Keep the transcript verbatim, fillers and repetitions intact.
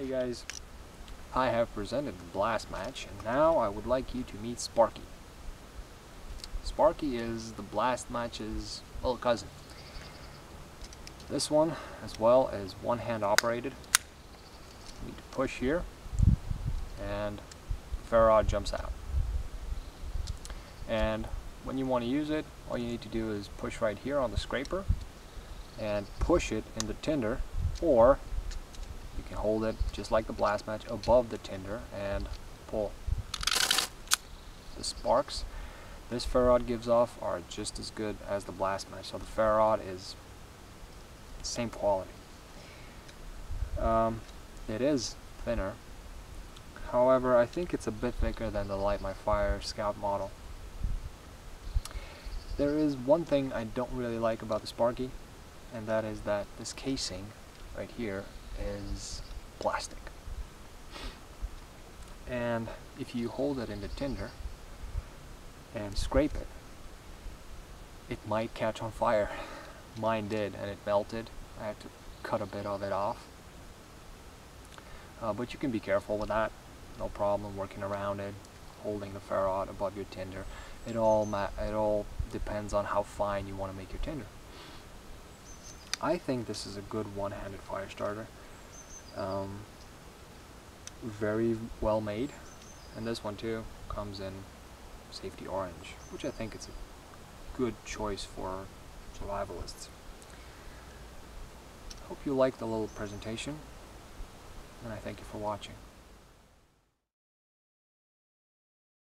Hey guys, I have presented the BlastMatch, and now I would like you to meet Sparkie. Sparkie is the BlastMatch's little cousin. This one, as well, is one-hand operated. You need to push here, and ferrod jumps out. And when you want to use it, all you need to do is push right here on the scraper, and push it into tinder, or you can hold it just like the BlastMatch above the tinder and pull. The sparks this ferrod gives off are just as good as the BlastMatch, so the ferrod is the same quality. Um, it is thinner, however I think it's a bit thicker than the Light My Fire Scout model. There is one thing I don't really like about the Sparkie, and that is that this casing right here is plastic. And if you hold it into tinder and scrape it, it might catch on fire. Mine did, and it melted. I had to cut a bit of it off. Uh, but you can be careful with that. No problem working around it, holding the ferrod above your tinder. It all, ma it all depends on how fine you want to make your tinder. I think this is a good one-handed fire starter. Um, very well made, and this one too comes in safety orange, which I think is a good choice for survivalists. Hope you liked the little presentation, and I thank you for watching.